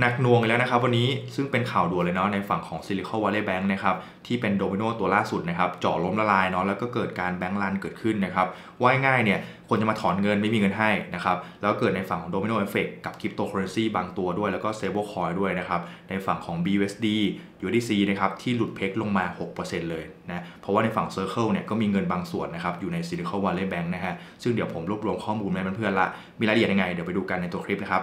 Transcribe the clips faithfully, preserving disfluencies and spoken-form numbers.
หนักหน่วงแล้วนะครับวันนี้ซึ่งเป็นข่าวด่วนเลยเนาะในฝั่งของ Silicon Valley Bank นะครับที่เป็นโดมิโนตัวล่าสุดนะครับจ่อล้มละลายเนาะแล้วก็เกิดการแบงก์รันเกิดขึ้นนะครับว่าง่ายเนี่ยคนจะมาถอนเงินไม่มีเงินให้นะครับแล้วเกิดในฝั่งของโดมิโนเอฟเฟกต์กับคริปโตเคอเรนซีบางตัวด้วยแล้วก็เซเบิลคอยด้วยนะครับในฝั่งของ บี ยู เอส ดี ยู เอส ดี ซี นะครับที่หลุดเพกลงมา หกเปอร์เซ็นต์ เลยนะเพราะว่าในฝั่ง Circle เนี่ยก็มีเงินบางส่วนนะครับอยู่ใน Silicon Valley Bank นะฮะซึ่งเดี๋ยวผมรวบรวมข้อมูลให้เพื่อนๆละมีรายละเอียดยังไงเดี๋ยวไปดูกันในตัวคลิปนะครับ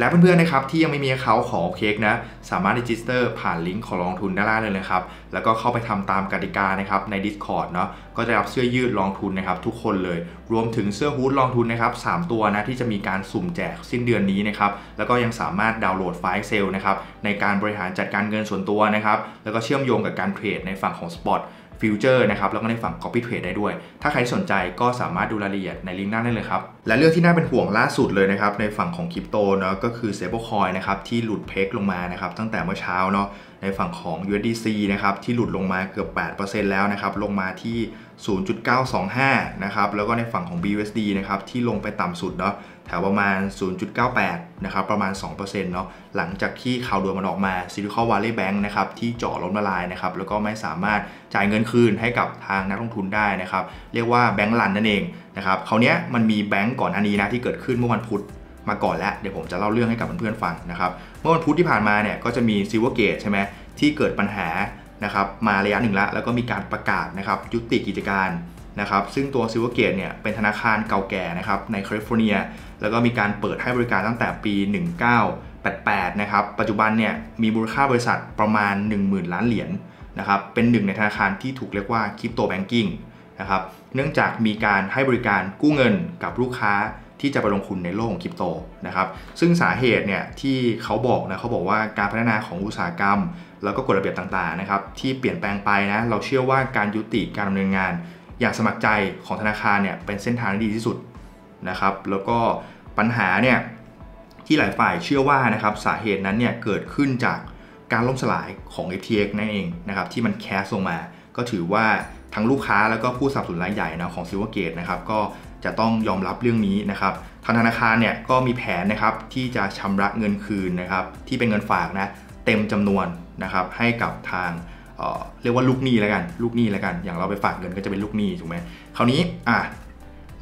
และเพื่อนๆนะครับที่ยังไม่มีแอคเคาท์ของเค้กนะสามารถรีจิสเตอร์ผ่านลิงก์ของลงทุนด้านล่างเลยนะครับแล้วก็เข้าไปทำตามกติกานะครับใน Discord เนาะก็จะรับเสื้อยืดลงทุนนะครับทุกคนเลยรวมถึงเสื้อฮู้ดลงทุนนะครับสามตัวนะที่จะมีการสุ่มแจกสิ้นเดือนนี้นะครับแล้วก็ยังสามารถดาวน์โหลดไฟล์ Excel นะครับในการบริหารจัดการเงินส่วนตัวนะครับแล้วก็เชื่อมโยงกับการเทรดในฝั่งของ Spotฟิวเจอร์นะครับแล้วก็ในฝั่ง Copy Trade ได้ด้วยถ้าใครสนใจก็สามารถดูรายละเอียดในลิงก์ด้านล่างเลยครับและเรื่องที่น่าเป็นห่วงล่าสุดเลยนะครับในฝั่งของคริปโตเนาะก็คือ Stablecoin นะครับที่หลุดเพกลงมานะครับตั้งแต่เมื่อเช้าเนาะในฝั่งของ ยู เอส ดี ซี นะครับที่หลุดลงมาเกือบ แปดเปอร์เซ็นต์ แล้วนะครับลงมาที่ ศูนย์จุดเก้าสองห้า นะครับแล้วก็ในฝั่งของ บี ยู เอส ดี นะครับที่ลงไปต่ำสุดเนาะแถวประมาณ ศูนย์จุดเก้าแปด นะครับประมาณ สองเปอร์เซ็นต์ เนาะหลังจากที่ข่าวด่วนมันออกมา Silicon Valley Bank นะครับที่จ่อล้มละลายนะครับแล้วก็ไม่สามารถจ่ายเงินคืนให้กับทางนักลงทุนได้นะครับเรียกว่าแบงก์รันนั่นเองนะครับคราวนี้มันมีแบงก์ก่อนหน้านี้นะที่เกิดขึ้นเมื่อวันพุธมาก่อนแล้วเดี๋ยวผมจะเล่าเรื่องให้กับเพื่อนๆฟังนะครับเมื่อวันพุธที่ผ่านมาเนี่ยก็จะมี Silvergate ใช่ไหมที่เกิดปัญหานะครับมาระยะหนึ่งละแล้วก็มีการประกาศนะครับยุติกิจการนะครับซึ่งตัว Silvergate เนี่ยเป็นธนาคารเก่าแก่นะครับในแคลิฟอร์เนียแล้วก็มีการเปิดให้บริการตั้งแต่ปี หนึ่งเก้าแปดแปด นะครับปัจจุบันเนี่ยมีมูลค่าบริษัทประมาณ หนึ่งหมื่น ล้านเหรียญนะครับเป็นหนึ่งในธนาคารที่ถูกเรียกว่าคริปโตแบงกิ้งนะครับเนื่องจากมีการให้บริการกู้เงินกับลูกค้าที่จะไปลงทุนในโลกของคริปโตนะครับซึ่งสาเหตุเนี่ยที่เขาบอกนะเขาบอกว่าการพัฒนาของอุตสาหกรรมแล้วก็กฎระเบียบต่างๆนะครับที่เปลี่ยนแปลงไปนะเราเชื่อว่าการยุติการดำเนินงานอย่างสมัครใจของธนาคารเนี่ยเป็นเส้นทางที่ดีที่สุดนะครับแล้วก็ปัญหาเนี่ยที่หลายฝ่ายเชื่อว่านะครับสาเหตุนั้นเนี่ยเกิดขึ้นจากการล่มสลายของ เอ ที เอ็กซ์ นั่นเองนะครับที่มันแคสลงมาก็ถือว่าทั้งลูกค้าแล้วก็ผู้สนับสนุนรายใหญ่นะของ Silvergate นะครับก็จะต้องยอมรับเรื่องนี้นะครับทางธนาคารเนี่ยก็มีแผนนะครับที่จะชำระเงินคืนนะครับที่เป็นเงินฝากนะเต็มจำนวนนะครับให้กับทาง เ, เรียกว่าลูกหนี้แล้วกันลูกหนี้แล้วกันอย่างเราไปฝากเงินก็จะเป็นลูกหนี้ถูกไหมคราวนี้อ่ะ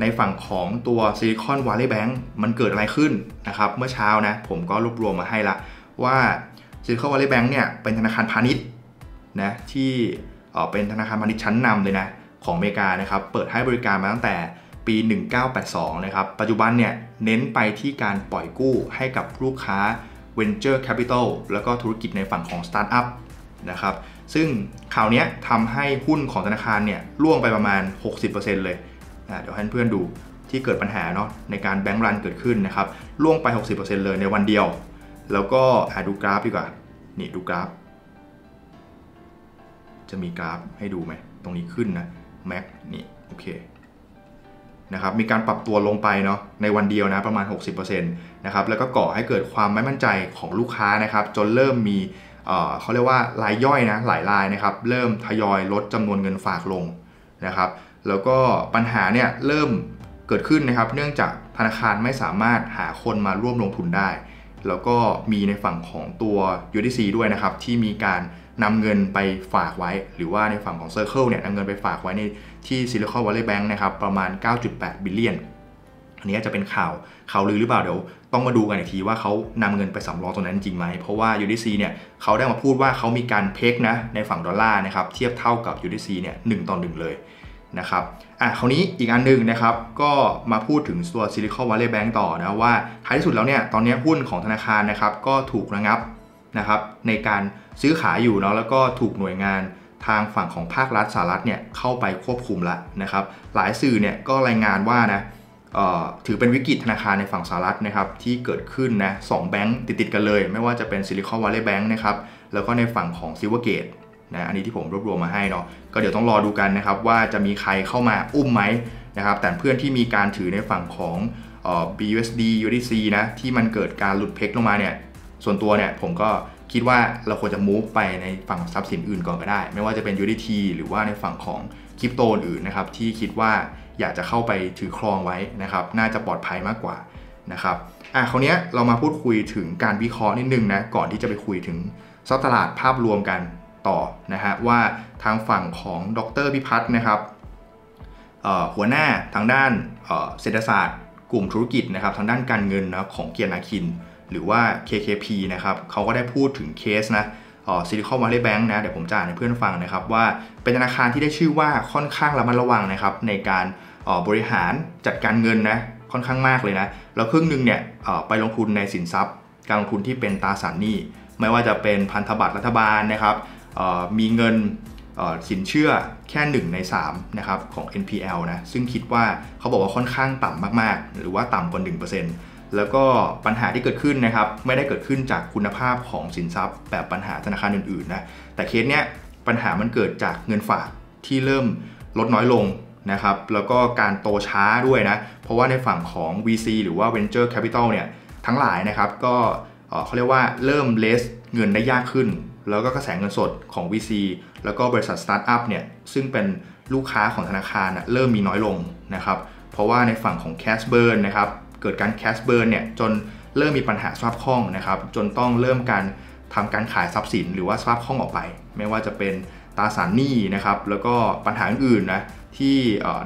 ในฝั่งของตัว Silicon Valley Bank มันเกิดอะไรขึ้นนะครับเมื่อเช้านะผมก็รวบรวมมาให้ละว่า Silicon Valley Bank เนี่ยเป็นธนาคารพาณิชย์นะที่เป็นธนาคารพาณิชย์ชั้นนำเลยนะของอเมริกานะครับเปิดให้บริการมาตั้งแต่ปี หนึ่งเก้าแปดสอง นะครับปัจจุบันเนี่ยเน้นไปที่การปล่อยกู้ให้กับลูกค้า Venture Capital แล้วก็ธุรกิจในฝั่งของ Startup นะครับซึ่งข่าวนี้ทำให้หุ้นของธนาคารเนี่ยร่วงไปประมาณ หกสิบเปอร์เซ็นต์ เลยนะเดี๋ยวให้เพื่อนดูที่เกิดปัญหาเนาะในการแบงก์รันเกิดขึ้นนะครับร่วงไป หกสิบเปอร์เซ็นต์ เลยในวันเดียวแล้วก็ดูกราฟดีกว่านี่ดูกราฟจะมีกราฟให้ดูไหมตรงนี้ขึ้นนะแม็กนี่โอเคนะครับมีการปรับตัวลงไปเนาะในวันเดียวนะประมาณ หกสิบเปอร์เซ็นต์ นะครับแล้วก็ก่อให้เกิดความไม่มั่นใจของลูกค้านะครับจนเริ่มมีเอ่อเขาเรียกว่ารายย่อยนะหลายรายนะครับเริ่มทยอยลดจำนวนเงินฝากลงนะครับแล้วก็ปัญหาเนี่ยเริ่มเกิดขึ้นนะครับเนื่องจากธนาคารไม่สามารถหาคนมาร่วมลงทุนได้แล้วก็มีในฝั่งของตัว ยู เอส ดี ซี ด้วยนะครับที่มีการนำเงินไปฝากไว้หรือว่าในฝั่งของ Circle เนี่ยนำเงินไปฝากไว้ในที่ Silicon Valley Bank นะครับประมาณ เก้าจุดแปดบิลเลียนอันนี้จะเป็นข่าวข่าวลือหรือเปล่าเดี๋ยวต้องมาดูกันอีกทีว่าเขานำเงินไปสำรองตรงนั้นจริงไหมเพราะว่า ยู ดี ซี เนี่ยเขาได้มาพูดว่าเขามีการเพกนะในฝั่งดอลลาร์นะครับเทียบเท่ากับ ยู ดี ซี เนี่ยหนึ่งต่อหนึ่งเลยนะครับอ่ะคราวนี้อีกอันนึงนะครับก็มาพูดถึงตัว Silicon Valley Bank ต่อนะว่าท้ายที่สุดแล้วเนี่ยตอนนี้หุ้นของธนาคารนะครับก็ถูกระงับนะครับในการซื้อขายอยู่เนาะแล้วก็ถูกหน่วยงานทางฝั่งของภาครัฐสหรัฐเนี่ยเข้าไปควบคุมละนะครับหลายสื่อเนี่ยก็รายงานว่านะถือเป็นวิกฤตธนาคารในฝั่งสหรัฐนะครับที่เกิดขึ้นนะสองแบงค์ติดๆกันเลยไม่ว่าจะเป็น Silicon Valley Bank นะครับแล้วก็ในฝั่งของ Silvergate นะอันนี้ที่ผมรวบรวมมาให้เนาะก็เดี๋ยวต้องรอดูกันนะครับว่าจะมีใครเข้ามาอุ้มไหมนะครับแต่เพื่อนที่มีการถือในฝั่งของบี ยู เอส ดี ยู เอส ดี ซี นะที่มันเกิดการหลุดเพกลงมาเนี่ยส่วนตัวเนี่ยผมก็ คิดว่าเราควรจะ move ไปในฝั่งทรัพย์สินอื่นก่อนก็ได้ไม่ว่าจะเป็น ยู ดี ที หรือว่าในฝั่งของคริปโตอื่นนะครับที่คิดว่าอยากจะเข้าไปถือครองไว้นะครับน่าจะปลอดภัยมากกว่านะครับอ่ะคราวนี้เรามาพูดคุยถึงการวิเคราะห์นิดนึงนะก่อนที่จะไปคุยถึงซับตลาดภาพรวมกันต่อนะฮะว่าทางฝั่งของดร.พิพัฒน์นะครับหัวหน้าทางด้านเศรษฐศาสตร์กลุ่มธุรกิจนะครับทางด้านการเงินนะครับของเกียรตินาคินหรือว่า เค เค พี นะครับเขาก็ได้พูดถึงเคสนะซิลิคอนวัลเลย์แบงค์นะเดี๋ยวผมจะอ่านให้เพื่อนฟังนะครับว่าเป็นธนาคารที่ได้ชื่อว่าค่อนข้างระมัดระวังนะครับในการบริหารจัดการเงินนะค่อนข้างมากเลยนะแล้วครึ่งหนึ่งเนี่ยไปลงทุนในสินทรัพย์การลงทุนที่เป็นตราสารหนี้ไม่ว่าจะเป็นพันธบัตรรัฐบาลนะครับมีเงินสินเชื่อแค่หนึ่งในสามนะครับของ เอ็น พี แอล นะซึ่งคิดว่าเขาบอกว่าค่อนข้างต่ำมากๆหรือว่าต่ำกว่า หนึ่งเปอร์เซ็นต์ แล้วก็ปัญหาที่เกิดขึ้นนะครับไม่ได้เกิดขึ้นจากคุณภาพของสินทรัพย์แบบปัญหาธนาคารอื่นๆนะแต่เคสเนี้ยปัญหามันเกิดจากเงินฝากที่เริ่มลดน้อยลงนะครับแล้วก็การโตช้าด้วยนะเพราะว่าในฝั่งของ วี ซี หรือว่า Venture Capital เนี่ยทั้งหลายนะครับก็เขาเรียกว่าเริ่มเลสเงินได้ยากขึ้นแล้วก็กระแสเงินสดของ วี ซี แล้วก็บริษัทสตาร์ทอัพเนี่ยซึ่งเป็นลูกค้าของธนาคารนะเริ่มมีน้อยลงนะครับเพราะว่าในฝั่งของ Cash Burn นะครับเกิดการ Cash Burn เนี่ยจนเริ่มมีปัญหาสภาพคล่องนะครับจนต้องเริ่มการทำการขายทรัพย์สินหรือว่าสภาพคล่องออกไปไม่ว่าจะเป็นตราสารหนี้นะครับแล้วก็ปัญหาอื่นๆนะที่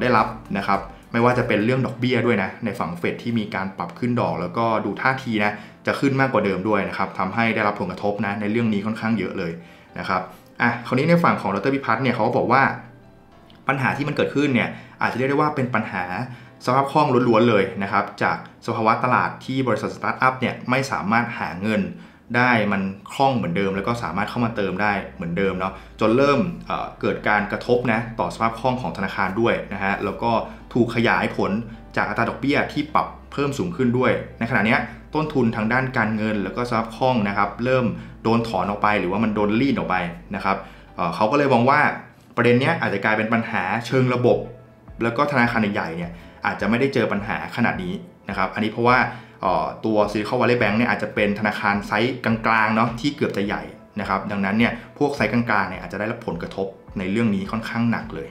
ได้รับนะครับไม่ว่าจะเป็นเรื่องดอกเบี้ยด้วยนะในฝั่งเฟดที่มีการปรับขึ้นดอกแล้วก็ดูท่าทีนะจะขึ้นมากกว่าเดิมด้วยนะครับทำให้ได้รับผลกระทบนะในเรื่องนี้ค่อนข้างเยอะเลยนะครับอ่ะคราวนี้ในฝั่งของดร.พิพัฒน์เนี่ยเขาบอกว่าปัญหาที่มันเกิดขึ้นเนี่ยอาจจะเรียกได้ว่าเป็นปัญหาสภาพคล่องล้วนๆเลยนะครับจากสภาวะตลาดที่บริษัทสตาร์ทอัพเนี่ยไม่สามารถหาเงินได้มันคล่องเหมือนเดิมแล้วก็สามารถเข้ามาเติมได้เหมือนเดิมเนาะจนเริ่ม เอ่อ เกิดการกระทบนะต่อสภาพคล่องของธนาคารด้วยนะฮะแล้วก็ถูกขยายผลจากอัตราดอกเบี้ยที่ปรับเพิ่มสูงขึ้นด้วยในขณะนี้ต้นทุนทางด้านการเงินแล้วก็สภาพคล่องนะครับเริ่มโดนถอนออกไปหรือว่ามันโดนรีดออกไปนะครับ เอ่อ เขาก็เลยมองว่าประเด็นนี้อาจจะกลายเป็นปัญหาเชิงระบบแล้วก็ธนาคารใหญ่ๆเนี่ยอาจจะไม่ได้เจอปัญหาขนาดนี้นะครับอันนี้เพราะว่าตัว Silicon Valley Bank เนี่ยอาจจะเป็นธนาคารไซส์กลางๆเนาะที่เกือบจะใหญ่นะครับดังนั้นเนี่ยพวกไซส์กลางๆเนี่ยอาจจะได้รับผลกระทบในเรื่องนี้ค่อนข้างหนักเลย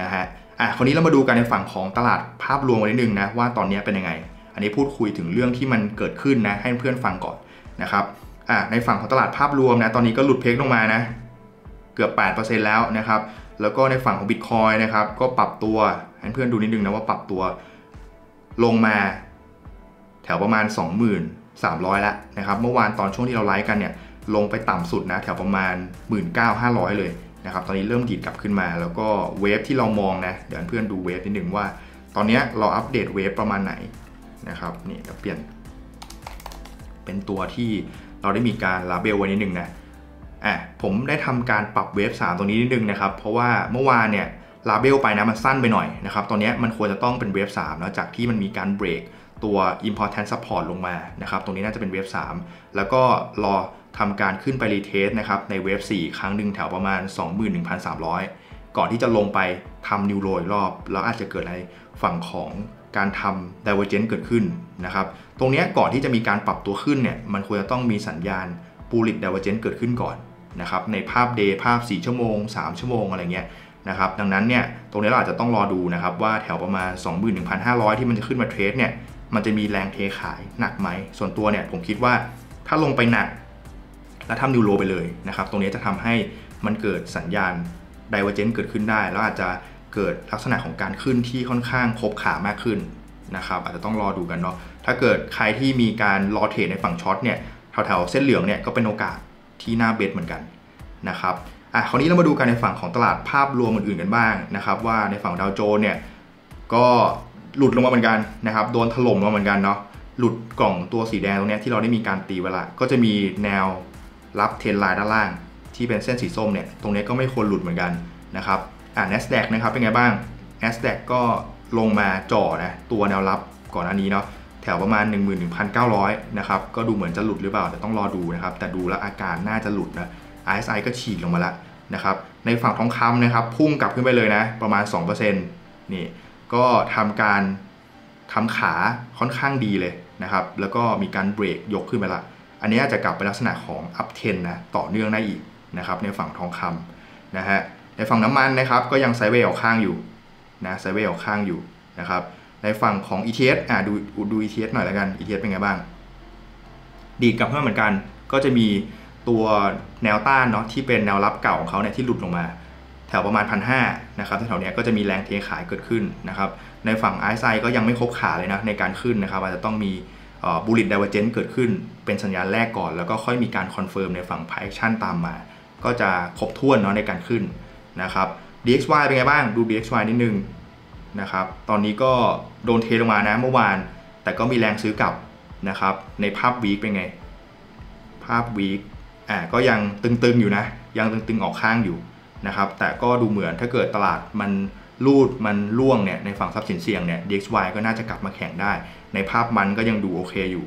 นะฮะอ่ะคราวนี้เรามาดูกันในฝั่งของตลาดภาพรวมกันนิดนึงนะว่าตอนนี้เป็นยังไงอันนี้พูดคุยถึงเรื่องที่มันเกิดขึ้นนะให้เพื่อนฟังก่อนนะครับอ่ะในฝั่งของตลาดภาพรวมนะตอนนี้ก็หลุดเพกลงมานะเกือบ แปดเปอร์เซ็นต์ แล้วนะครับแล้วก็ในฝั่งของ Bitcoin นะครับก็ปรับตัวให้เพื่อนดูนิดนึงนะว่าปรับตัวลงมาแถวประมาณ สองหมื่นสามร้อย แล้วนะครับเมื่อวานตอนช่วงที่เราไลฟ์กันเนี่ยลงไปต่ำสุดนะแถวประมาณ หนึ่งหมื่นเก้าพันห้าร้อย เลยนะครับตอนนี้เริ่มดีดกลับขึ้นมาแล้วก็เวฟที่เรามองนะเดี๋ยวเพื่อนดูเวฟนิดนึงว่าตอนนี้เราอัปเดตเวฟประมาณไหนนะครับนี่จะเปลี่ยนเป็นตัวที่เราได้มีการลาเบลไว้นิดนึงนะอ่ะผมได้ทำการปรับเวฟสามตรงนี้นิดนึงนะครับเพราะว่าเมื่อวานเนี่ยลาเบลไปนะมันสั้นไปหน่อยนะครับตอนนี้มันควรจะต้องเป็นเวฟสามแล้วจากที่มันมีการเบรกตัว important support ลงมานะครับตรงนี้น่าจะเป็นเวฟสามแล้วก็รอทำการขึ้นไปรีเทสนะครับในเวฟสี่ครั้งหนึ่งแถวประมาณ สองหมื่นหนึ่งพันสามร้อย ก่อนที่จะลงไปทำนิวโรอีกรอบแล้วอาจจะเกิดอะไรฝั่งของการทำ divergence เกิดขึ้นนะครับตรงนี้ก่อนที่จะมีการปรับตัวขึ้นเนี่ยมันควรจะต้องมีสัญญาณ bullish divergence เกิดขึ้นก่อนนะครับในภาพ day ภาพสี่ชั่วโมงสามชั่วโมงอะไรเงี้ยนะครับดังนั้นเนี่ยตรงนี้เราอาจจะต้องรอดูนะครับว่าแถวประมาณ สองหมื่นหนึ่งพันห้าร้อย ที่มันจะขึ้นมาเทรดเนี่ยมันจะมีแรงเทขายหนักไหมส่วนตัวเนี่ยผมคิดว่าถ้าลงไปหนักแล้วทำนิวโลไปเลยนะครับตรงนี้จะทำให้มันเกิดสัญญาณไดเวอร์เจนต์เกิดขึ้นได้แล้วอาจจะเกิดลักษณะของการขึ้นที่ค่อนข้างครบขามากขึ้นนะครับอาจจะต้องรอดูกันเนาะถ้าเกิดใครที่มีการรอเทรดในฝั่งช็อตเนี่ยแถวๆเส้นเหลืองเนี่ยก็เป็นโอกาสที่น่าเบสเหมือนกันนะครับอ่ะคราวนี้เรามาดูกันในฝั่งของตลาดภาพรวมอื่นๆกันบ้างนะครับว่าในฝั่งดาวโจนส์เนี่ยก็หลุดลงมาเหมือนกันนะครับโดนถล่มมาเหมือนกันเนาะหลุดกล่องตัวสีแดงตรงนี้ที่เราได้มีการตีเวลาก็จะมีแนวรับเทรนไลน์ด้านล่างที่เป็นเส้นสีส้มเนี่ยตรงนี้ก็ไม่ควรหลุดเหมือนกันนะครับอ่า NASDAQ นะครับเป็นไงบ้าง NASDAQ ก็ลงมาจ่อนะตัวแนวรับก่อนหน้านี้เนาะแถวประมาณ หนึ่งหมื่นหนึ่งพันเก้าร้อย นะครับก็ดูเหมือนจะหลุดหรือเปล่าแต่ต้องรอดูนะครับแต่ดูแล้วอาการน่าจะหลุดนะ อาร์ เอส ไอ ก็ฉีกลงมาละนะครับในฝั่งทองคำนะครับพุ่งกลับขึ้นไปเลยนะประมาณ สองเปอร์เซ็นต์ นี่ก็ทำการทำขาค่อนข้างดีเลยนะครับแล้วก็มีการเบรกยกขึ้นไปละอัน อันนี้จะกลับไปลักษณะของ up trend นะต่อเนื่องได้อีกนะครับในฝั่งทองคำนะฮะในฝั่งน้ำมันนะครับก็ยังไซด์เวย์ออกข้างอยู่นะไซด์เวย์ออกข้างอยู่นะครับในฝั่งของ อี ที เอส อ่ะดูดู อี ที เอส หน่อยละกัน อี ที เอส เป็นไงบ้างดีดกลับขึ้นเหมือนกันก็จะมีตัวแนวต้านเนาะที่เป็นแนวรับเก่าของเขาเนี่ยที่หลุดลงมาแถวประมาณ หนึ่งพันห้าร้อย นะครับแถวเนี้ยก็จะมีแรงเทขายเกิดขึ้นนะครับในฝั่ง อาร์ เอส ไอ ก็ยังไม่ครบขาเลยนะในการขึ้นนะครับอาจจะต้องมีบูลลิชไดเวอร์เจนต์เกิดขึ้นเป็นสัญญาณแรกก่อนแล้วก็ค่อยมีการคอนเฟิร์มในฝั่งไพรซ์แอคชั่นตามมาก็จะครบถ้วนเนาะในการขึ้นนะครับ ดี เอ็กซ์ วาย เป็นไงบ้างดู ดี เอ็กซ์ วาย นิดนึงนะครับตอนนี้ก็โดนเทลงมานะเมื่อวานแต่ก็มีแรงซื้อกลับนะครับในภาพวีคเป็นไงภาพวีคอ่าก็ยังตึงๆอยู่นะยังตึงๆออกข้างอยู่นะครับแต่ก็ดูเหมือนถ้าเกิดตลาดมันรูดมันล่วงเนี่ยในฝั่งทรัพย์สินเสี่ยงเนี่ย ดี เอ็กซ์ วาย ก็น่าจะกลับมาแข่งได้ในภาพมันก็ยังดูโอเคอยู่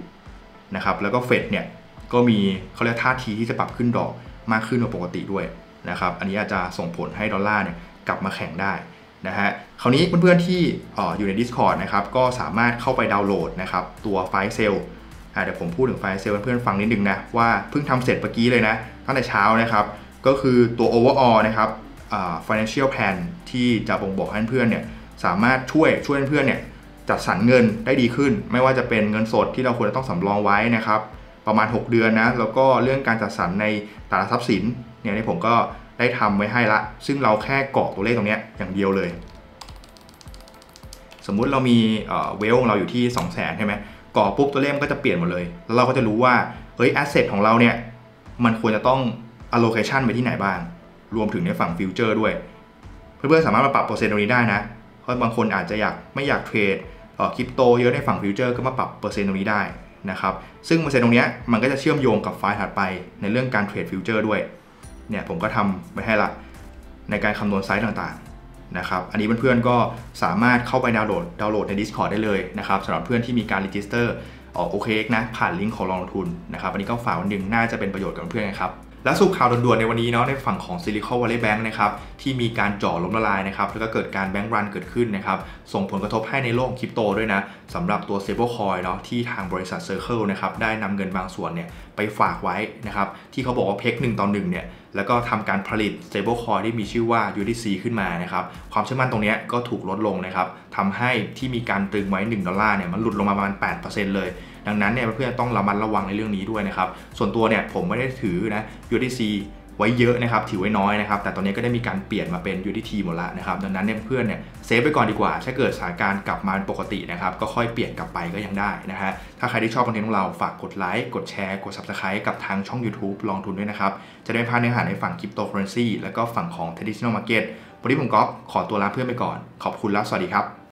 นะครับแล้วก็เฟดเนี่ยก็มีเขาเรียกท่าทีที่จะปรับขึ้นดอกมากขึ้นกว่าปกติด้วยนะครับอันนี้อาจจะส่งผลให้ดอลลาร์เนี่ยกลับมาแข่งได้นะฮะคราวนี้เพื่อนๆที่ อ, อยู่ใน Discord นะครับก็สามารถเข้าไปดาวน์โหลดนะครับตัวไฟล์เซลล์เดี๋ยวผมพูดถึงไฟล์เซลล์เพื่อนๆฟังนิดนึงนะว่าเพิ่งทำเสร็จเมื่อกี้เลยนะตั้งแต่เช้านะครับก็คือตัว overall นะครับ financial plan ที่จะบ่งบอกให้เพื่อนเนี่ยสามารถช่วยช่วยเพื่อนเนี่ยจัดสรรเงินได้ดีขึ้นไม่ว่าจะเป็นเงินสดที่เราควรจะต้องสำรองไว้นะครับประมาณหกเดือนนะแล้วก็เรื่องการจัดสรรในตราทรัพย์สินเนี่ยนี่ผมก็ได้ทำไว้ให้ละซึ่งเราแค่กรอกตัวเลขตรงนี้อย่างเดียวเลยสมมุติเรามีเวลเราอยู่ที่ สองแสน ใช่ไหมกรอกปุ๊บตัวเลขก็จะเปลี่ยนหมดเลยแล้วเราก็จะรู้ว่าเฮ้ยแอสเซทของเราเนี่ยมันควรจะต้องallocation ไปที่ไหนบ้างรวมถึงในฝั่งฟิวเจอร์ด้วยเพื่อนๆสามารถมาปรับเปอร์เซ็นต์ตรงนี้ได้นะเพราะบางคนอาจจะอยากไม่อยากเทรดคริปโตเยอะในฝั่งฟิวเจอร์ก็มาปรับเปอร์เซ็นต์ตรงนี้ได้นะครับซึ่งเปอร์เซ็นต์ตรงนี้มันก็จะเชื่อมโยงกับไฟล์ถัดไปในเรื่องการเทรดฟิวเจอร์ด้วยเนี่ยผมก็ทำไว้ให้ละในการคำนวณไซส์ต่างๆนะครับอันนี้เพื่อนๆก็สามารถเข้าไปดาวน์โหลดดาวน์โหลดใน Discord ได้เลยนะครับสำหรับเพื่อนที่มีการรีจิสเตอร์ออกโอเคนะผ่านลิงก์ของลงทุนนะครับอันนี้ก็ฝากวันนึงน่าจะเป็นประโยชน์กับเพื่อนๆครับและสู่ข่าวด่วนๆในวันนี้เนาะในฝั่งของ Silicon Valley Bank นะครับที่มีการจ่อล้มละลายนะครับแล้วก็เกิดการแบงก์รันเกิดขึ้นนะครับส่งผลกระทบให้ในโลกคริปโตด้วยนะสำหรับตัว Stablecoin เนาะที่ทางบริษัท Circle นะครับได้นำเงินบางส่วนเนี่ยไปฝากไว้นะครับที่เขาบอกว่าเพกหนึ่งต่อหนึ่งเนี่ยแล้วก็ทำการผลิต Stablecoin ที่มีชื่อว่า ยู ที ซี ขึ้นมานะครับความเชื่อมั่นตรงนี้ก็ถูกลดลงนะครับทำให้ที่มีการตึงไว้หนึ่งดอลลาร์เนี่ยมันหลุดลงมาประมาณ แปดเปอร์เซ็นต์ เลยดังนั้นเนี่ยเพื่อนๆต้องระมัดระวังในเรื่องนี้ด้วยนะครับส่วนตัวเนี่ยผมไม่ได้ถือนะ ยู ที ซี ไว้เยอะนะครับถือไว้น้อยนะครับแต่ตอนนี้ก็ได้มีการเปลี่ยนมาเป็น ยู ที ที หมดละนะครับดังนั้นเนี่ยเพื่อนๆเนี่ยเซฟไปก่อนดีกว่าถ้าเกิดสถานการณ์กลับมาเป็นปกตินะครับก็ค่อยเปลี่ยนกลับไปก็ยังได้นะฮะถ้าใครที่ชอบคอนเทนต์ของเราฝากกดไลค์กดแชร์กด Subscribe กับทางช่อง YouTube ลองทุนด้วยนะครับจะได้พาเนื้อหาในฝั่ง Cryptocurrency แล้วก็ฝั่งของ Traditional Market วันนี้ผมก๊อฟขอตัวลาเพื่อนไปก่อนขอบคุณและสวัสดีครับ